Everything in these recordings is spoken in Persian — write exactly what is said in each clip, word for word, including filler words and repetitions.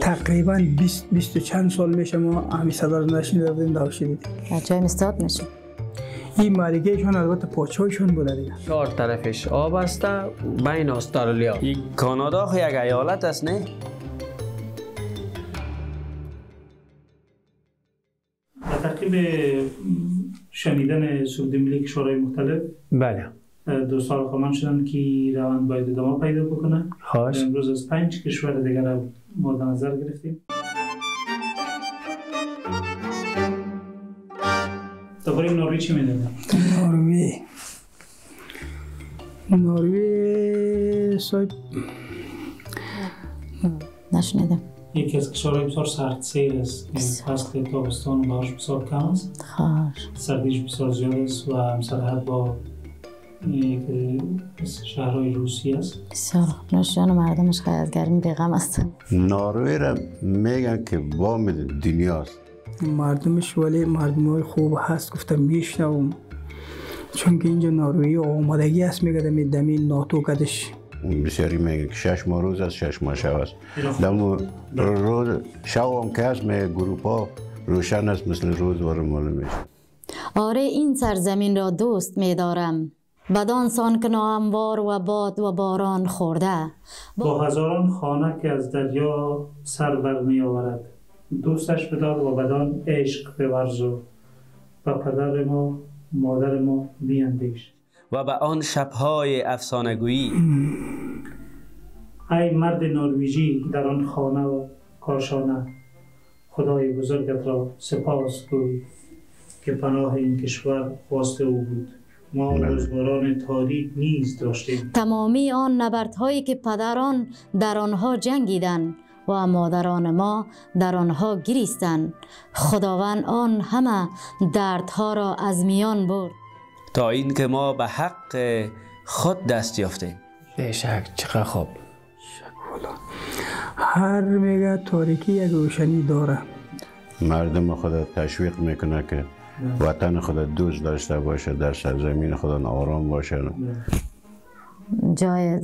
تقریباً بیست و چند سال میشه ما همی صدر نشین دادیم داشته بودیم. چای مستاد میشه. این مالیگهشون البته پاچهایشون بوده دیگه. چهار طرفش آب است بین استرالیا. این کانادا خو یک ایالت است نه؟ به شنیدن سعودی ملی کشورهای مختلف بله دو سال خواهم شدن که روند باید ادامه پیدا بکنه. خوش امروز از پنج کشور دیگر مورد نظر گرفتیم. درباره نروژ چی میدونیم؟ نروژ نروژ صاحب نشنیدم. یکی از کشورهای بسیار سرد سیر است. فصل تابستان بارش بسیار کم است، سردیش بسیار زیاد است و همسرحد با یک شهرهای روسیه است. بسیار نوشجان و مردمش خیلی از گرمی بیغم هستند. نروژ را میگن که بام دنیا است مردمش، ولی مردم های خوب هست گفتم میشنوم، چون که اینجا نروژی آمادگی است میگه دمی ناتو کدش. بسیاری میگه که شش ماه روز است، شش ماه شب است. دمو روز شب هم که هست میگه گروپا روشن است مثل روز وارم ماله میشه. آره این سرزمین را دوست میدارم، بدانسان که ناهموار و باد و باران خورده، با هزاران خانه که از دریا سر بر می آورد. دوستش بدار و بدان عشق بورز و به پدر ما مادر ما بیندیش و به آن شبهای افسانه‌گویی. ای مرد نروژی در آن خانه و کاشانه، خدای بزرگت را سپاس گوی که پناه این کشور واسطه او بود. ما روزگاران تاریک نیز داشتیم. تمامی آن نبردهایی که پدران در آنها جنگیدند و مادران ما در آنها گریستند، خداوند آن همه دردها را از میان برد تا این که ما به حق خود دست یافتیم. به شک چقدر خوب. هر میگه تاریکی یک روشنی داره. مردم خدا تشویق میکنه که وطن خدا دوست داشته باشه، در سرزمین خدا آرام باشه. جای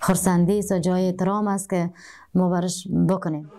خرسندی است و جای احترام است که ما برش بکنیم.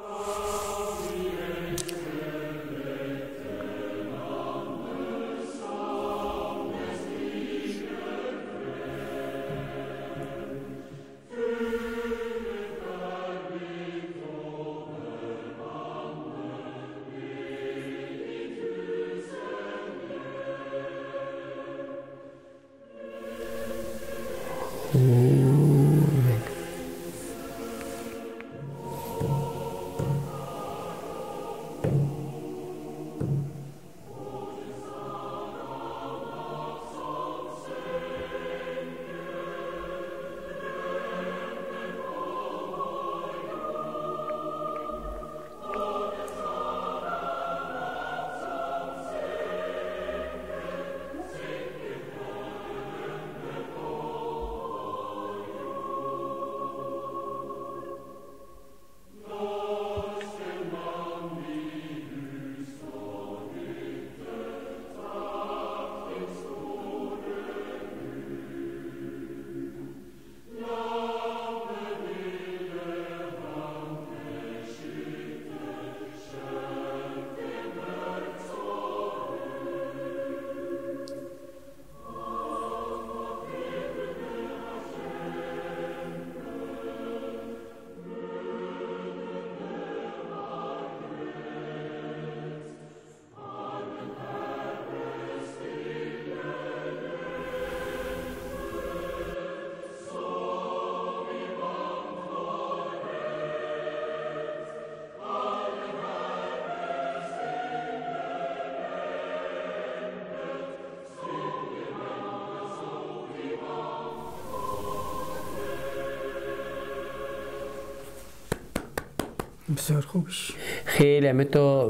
بسیار خوبش. خیلی متو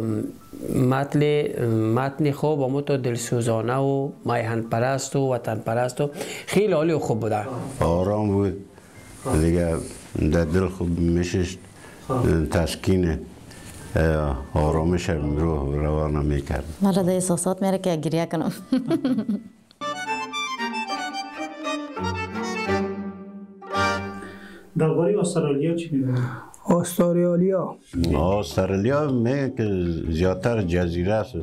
متن متن خوب و متو دلسوزانه و میهن پرست و وطن پرست و خیلی عالی و خوب بوده. آرام بود. دیگه در دل خوب میشست، تسکین آرامش روح روانه میکرد. من را در احساسات میره که گریه کنم. درباره استرالیا چی می‌بینید؟ استرالیا استرالیا میگه که زیادتر جزیره است،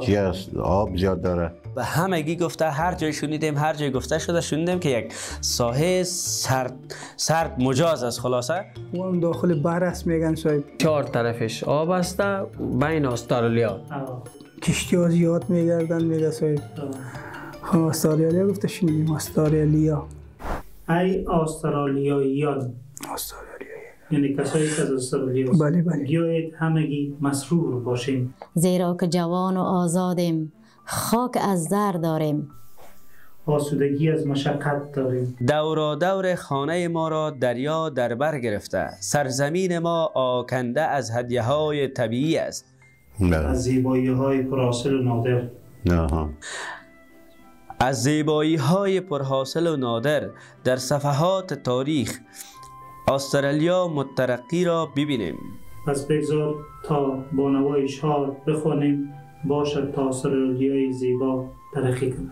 چی است، آب زیاد داره. و همگی گفته، هر جای شنیدیم، هر جای گفته شده شنیدیم که یک ساحه سرد سرد مجاز است. خلاصه اون داخل بحر است میگن صاحب. چهار طرفش آب است بین استرالیا. کشتی ها زیاد میگردن میگه صاحب. استرالیا گفته شنیدیم استرالیا. ای استرالیاییان. یعنی کسایی که از استرالیا هستند. بله بله. بیایید همگی مسرور باشیم. زیرا که جوان و آزادیم. خاک از زر داریم، آسودگی از مشقت داریم. دورا دور خانه ما را دریا در بر گرفته، سرزمین ما آکنده از هدیه های طبیعی است، از زیبایی های پرحاصل و نادر. آها. از زیبایی های پرحاصل و نادر در صفحات تاریخ استرالیا مترقی را ببینیم. پس بگذار تا بانوای شعر بخوانیم، باشد تا استرالیای زیبا ترقی کنه.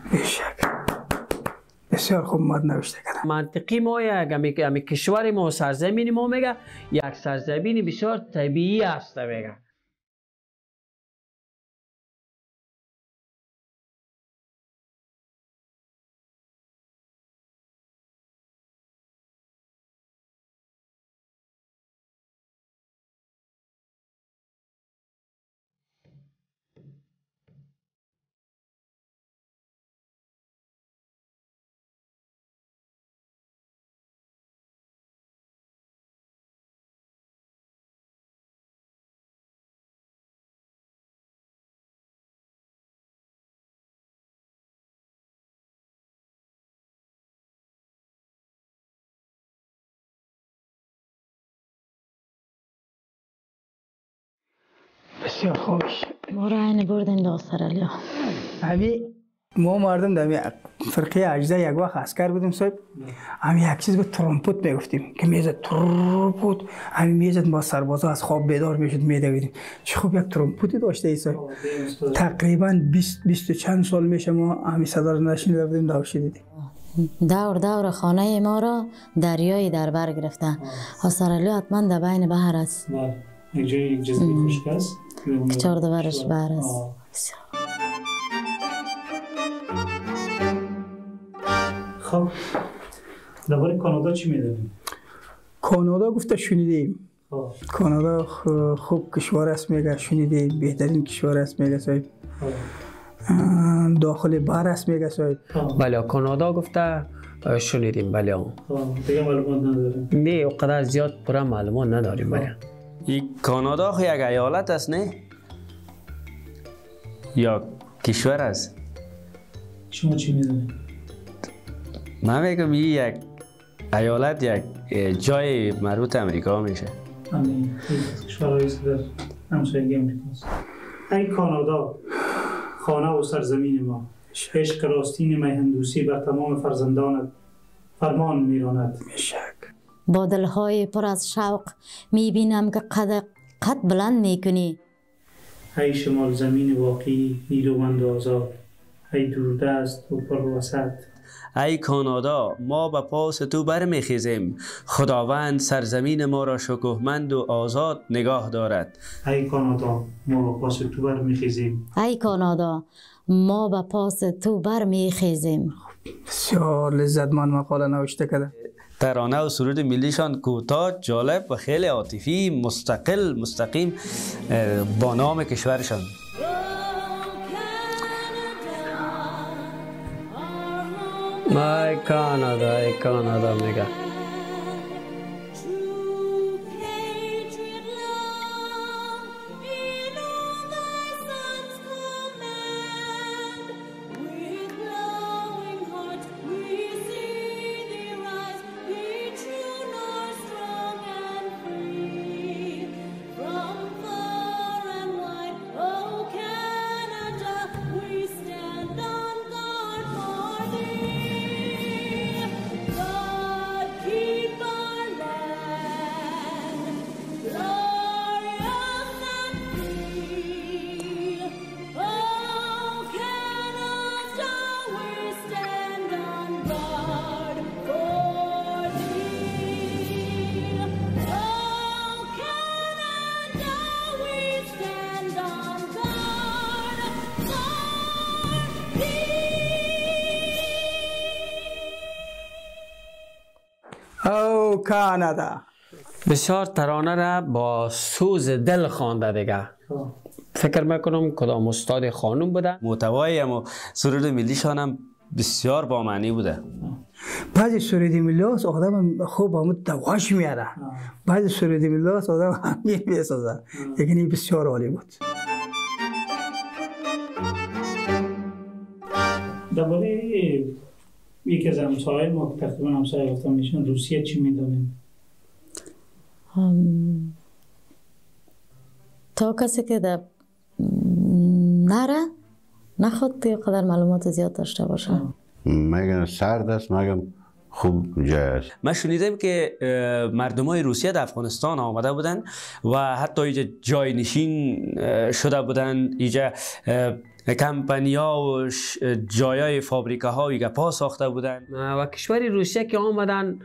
بسیار خوب مد نوشته کردم. منطقی ما یک امی کشور ما و سرزمین ما میگه یک سرزمین بسیار طبیعی است میگه. خوش ما را این بردن در استرالیا. همی ما مردم در فرقه اجزا یک وقت عسکر بودیم صاحب. همی یک چیز به ترامپوت میگفتیم که میزد ترامپوت، همی میزد ما سربازا از خواب بیدار میشد میدویدیم. چه خوب یک ترامپوتی داشته ای صاحب. تقریبا بیست بیست و چند سال میشه ما همی صدا رو نشنیده بودیم داشته دیدیم. دور دور خانه ما را دریای در بر گرفته. استرالیا حتما در بین بحر است. یک جای یک جزیره خشک است که چهار دوبرش بحر است. خب درباره کانادا چی می‌دونیم؟ کانادا گفته شنیدیم. کانادا خوب کشور است میگه شنیدیم، بهترین کشور است میگه صاحب. داخل بحر است میگه صاحب. بله کانادا گفته شنیدیم. بله دیگه معلومات نداریم. نه اونقدر زیاد پر معلومات نداریم. بله کانادا خو یک ایالت است نه؟ یا کشور است؟ شما چی میدونید؟ من میگم یک ایالت یک جای مربوط امریکا میشه. همین کشورهایی است در همسایگی امریکا است. ای کانادا خانه و سرزمین ما، عشق راستین میهندوسی بر تمام فرزندانت فرمان میراند. با دلهای پر از شوق میبینم که قد قد بلند میکنی. ای شمال زمین واقعی نیرومند و آزاد، ای دوردست و پر وسط. ای کانادا ما به پاس تو برمیخیزیم، خداوند سرزمین ما را شکوهمند و آزاد نگاه دارد. ای کانادا ما به پاس تو برمیخیزیم. ای کانادا ما به پاس تو برمیخیزیم. بسیار لذتمند مقاله نوشته کرده. ترانه و سرود ملیشان کوتاه، جالب و خیلی عاطفی، مستقل مستقیم با نام کشورشان. مای کانادا، ای کانادا میگه. Canada. بسیار ترانه را با سوز دل خوانده دیگه. فکر میکنم کدام استاد خانم بوده. محتوای اما سرود ملیشان هم بسیار با معنی بوده. بعضی سرود ملی هست آدم خوب آمد دواش میاره، بعضی سرود ملی هست آدم همیه میسازه، یعنی بسیار عالی بود. درباره یکی از همسایه ما که تقریبا همسایه گفتم میشن روسیه چی میدونیم؟ تا کسی که در نره نخواد که قدر معلومات زیاد داشته باشه. مگم سرد است مگم خوب جای است. من شنیدم که مردمای روسیه در افغانستان آمده بودن و حتی اینجا جای نشین شده بودن، اینجا کمپنیا و جایای فابریکه ها و گپا ساخته بودن و کشور روسیه که آمدن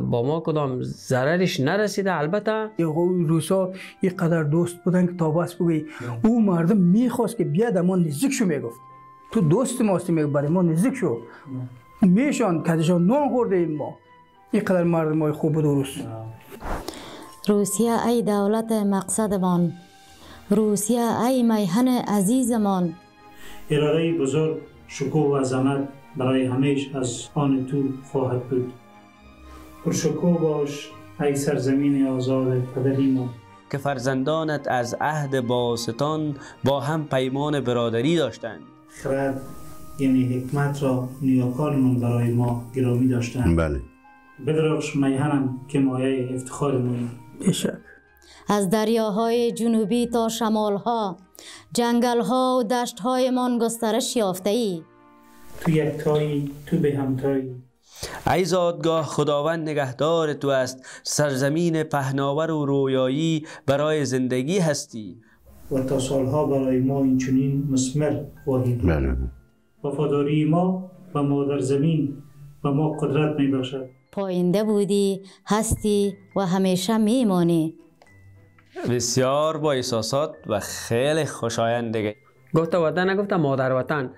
با ما کدام ضررش نرسیده. البته روسا اینقدر دوست بودن که تا بس بگی او مردم میخواست که بیا در ما نزدیک شو، میگفت تو دوست ماستی میگو برای ما نزدیک شو، میشان کدشان نان خورده ایم ما. اینقدر مردم های خوب بود روس. روسیه ای دولت مقصدمان، روسیه ای میهن عزیزمان. اراده بزرگ، شکوه و عظمت برای همیش از آن تو خواهد بود. پرشکوه باش ای سرزمین آزاد پدری ما، که فرزندانت از عهد باستان با هم پیمان برادری داشتند. خرد یعنی حکمت را نیاکانمان برای ما گرامی داشتند. بله. بدرخش میهنم که مایه افتخار ماییم. بشک. از دریاهای جنوبی تا شمالها، جنگلها و دشتهای من گسترش یافته ای. تو یکتایی، تو به همتایی. ای زادگاه خداوند نگهدار تو است، سرزمین پهناور و رویایی برای زندگی هستی. و تا سالها برای ما اینچنین مسمر خواهی بود. وفاداری ما و مادر زمین و ما قدرت می بخشد. پاینده بودی، هستی و همیشه میمانی. بسیار با احساسات و خیلی خوشایند دیگه. گفته وطن نگفته مادر وطن.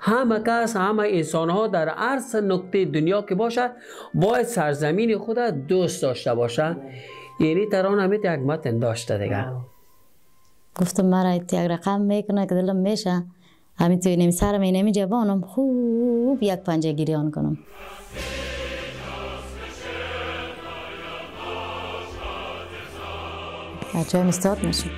همه کس همه انسان ها در هر نقطه دنیا که باشد باید سرزمین خود دوست داشته باشه. یعنی ترانه همیت یک متن داشته دیگه. گفتم مرا یک رقم میکنه که دلم میشه همین توی نمی سرم اینمی جوانم خوب یک پنجه گیریان کنم. بچه هم استاد میشیم.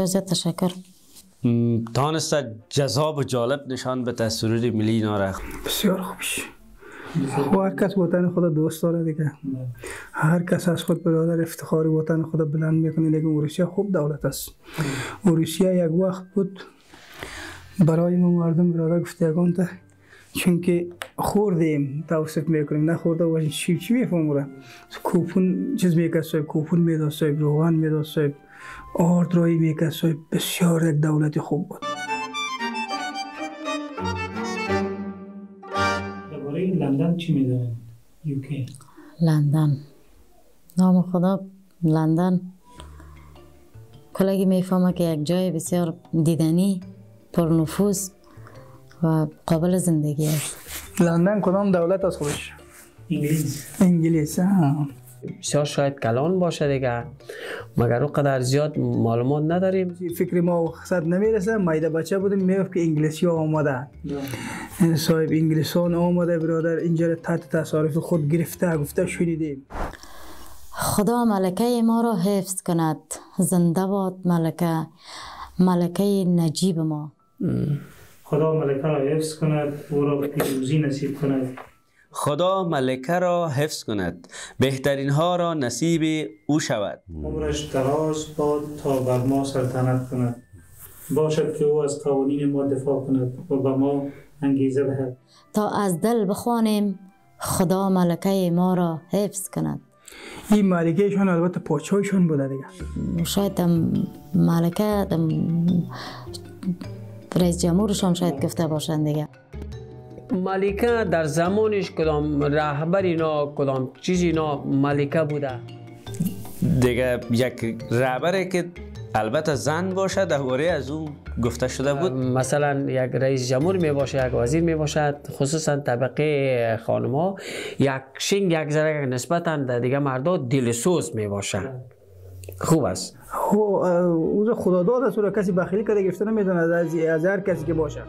بسیار تشکر. تانست جذاب و جالب نشان به سرود ملی نارخ. بسیار خوبش. هر کس وطن خود دوست داره دیگه. هر کس از خود برادر افتخار وطن خود بلند میکنه. لیکن روسیه خوب دولت است. روسیه یک وقت بود برای ما مردم برادر گفته یگانته، چون که خوردیم توصیف میکنیم نخورده باشیم چی چی میفهموره. کوپون چیز میکرد صاحب، کوپون میداد صاحب، روغن میداد صاحب، آردرایی میکرد صاحب. بسیار یک دولت خوب بود. درباره لندن چی میدونید؟ یو کی. لندن نام خدا لندن کلگی میفهمه که یک جای بسیار دیدنی، پرنفوذ و قابل زندگی است. لندن کدام دولت از خودش؟ انگلیس. انگلیس ها. بسیار شاید کلان باشه دیگه، مگر اونقدر زیاد معلومات نداریم. فکر ما خصد نمیرسه. ما ایده بچه بودیم میگفت که انگلیسی ها آمده، صاحب انگلیسان آمده برادر اینجا تحت تصارف خود گرفته. گفته شنیدیم. خدا ملکه ما را حفظ کند. زنده باد ملکه، ملکه نجیب ما. خدا ملکه را حفظ کند، او را پیروزی نصیب کند. خدا ملکه را حفظ کند، بهترین ها را نصیب او شود. عمرش دراز باد تا بر ما سلطنت کند. باشد که او از قوانین ما دفاع کند و به ما انگیزه دهد تا از دل بخوانیم خدا ملکه ما را حفظ کند. این ملکهشان البته پادشاهشون بوده دیگه. شاید ملکه رئیس جمهورشان شاید گفته باشند دیگه. ملکه در زمانش کدام رهبر اینا کدام چیز اینا ملکه بوده دیگه. یک رهبری که البته زن باشه درباره از او گفته شده بود. مثلا یک رئیس جمهور می باشه، یک وزیر می باشد، خصوصا طبقه خانما یک شنگ یک ذره نسبتا در دیگه مردا دلسوز می باشند. خوب است. او خدا داد است، او کسی بخیلی کرده گرفته نمیداند از هر کسی که باشه.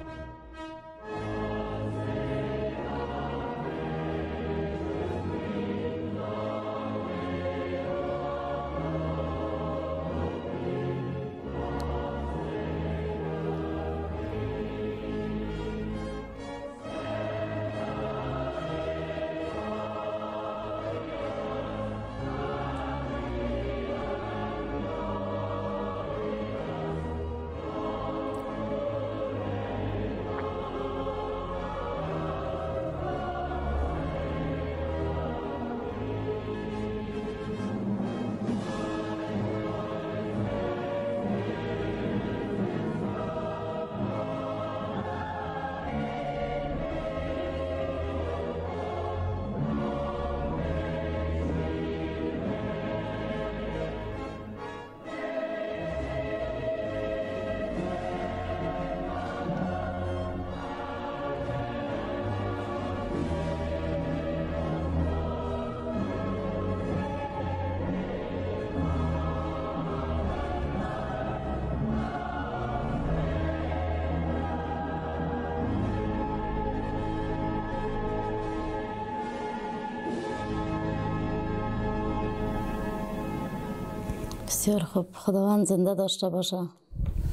بسیار خوب. خداوند زنده داشته باشه.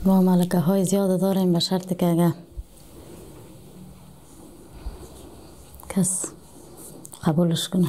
ما ملکه های زیاد داریم، به شرط که اگه کس قبولش کنه.